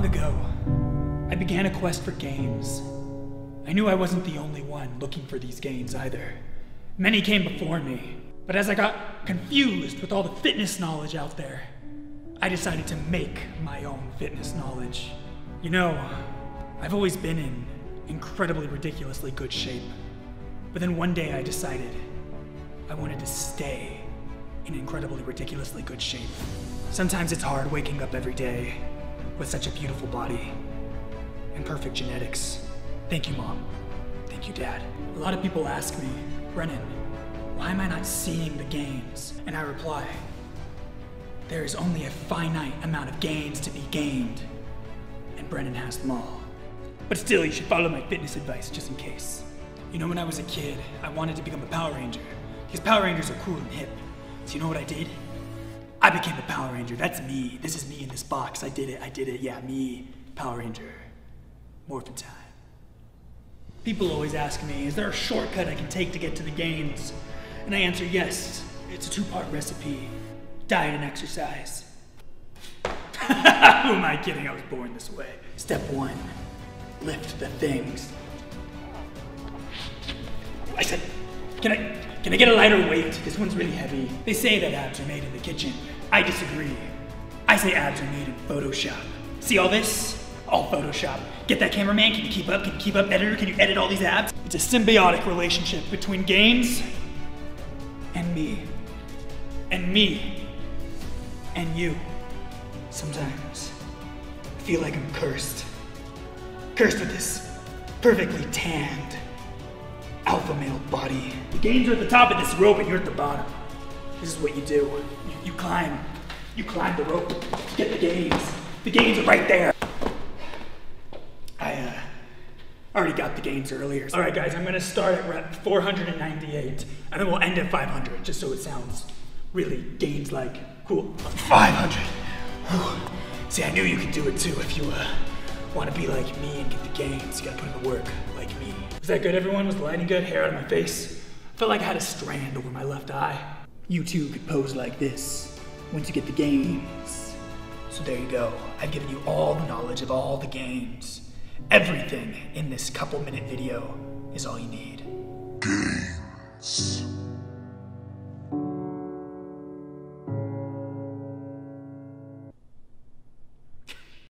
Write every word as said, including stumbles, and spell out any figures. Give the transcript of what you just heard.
long ago, I began a quest for games. I knew I wasn't the only one looking for these games either. Many came before me, but as I got confused with all the fitness knowledge out there, I decided to make my own fitness knowledge. You know, I've always been in incredibly ridiculously good shape, but then one day I decided I wanted to stay in incredibly ridiculously good shape. Sometimes it's hard waking up every day with such a beautiful body and perfect genetics. Thank you, Mom. Thank you, Dad. A lot of people ask me, Brennan, why am I not seeing the gains? And I reply, there is only a finite amount of gains to be gained, and Brennan has them all. But still, you should follow my fitness advice just in case. You know, when I was a kid, I wanted to become a Power Ranger, because Power Rangers are cool and hip. So you know what I did? I became a Power Ranger. That's me. This is me in this box. I did it, I did it, yeah, me, Power Ranger. Morphin' time. People always ask me, is there a shortcut I can take to get to the gains? And I answer yes. It's a two-part recipe. Diet and exercise. Who am I kidding? I was born this way. Step one, lift the things. I said, can I, can I get a lighter weight? This one's really heavy. They say that abs are made in the kitchen. I disagree. I say abs are made in Photoshop. See all this? All Photoshop. Get that cameraman, can you keep up? Can you keep up, editor? Can you edit all these abs? It's a symbiotic relationship between gains and me. And me. And you. Sometimes I feel like I'm cursed. Cursed with this perfectly tanned alpha male body. The gains are at the top of this rope and you're at the bottom. This is what you do. You, you climb. You climb the rope to get the gains. The gains are right there. I uh, already got the gains earlier. All right, guys, I'm gonna start at rep four hundred ninety-eight and then we'll end at five hundred just so it sounds really gains-like. Cool. five hundred. Whew. See, I knew you could do it too if you uh, want to be like me and get the gains. You gotta put in the work like me. Was that good, everyone? Was the lighting good? Hair out of my face. I felt like I had a strand over my left eye. You too could pose like this once you get the gains. So there you go. I've given you all the knowledge of all the gains. Everything in this couple minute video is all you need. Gains.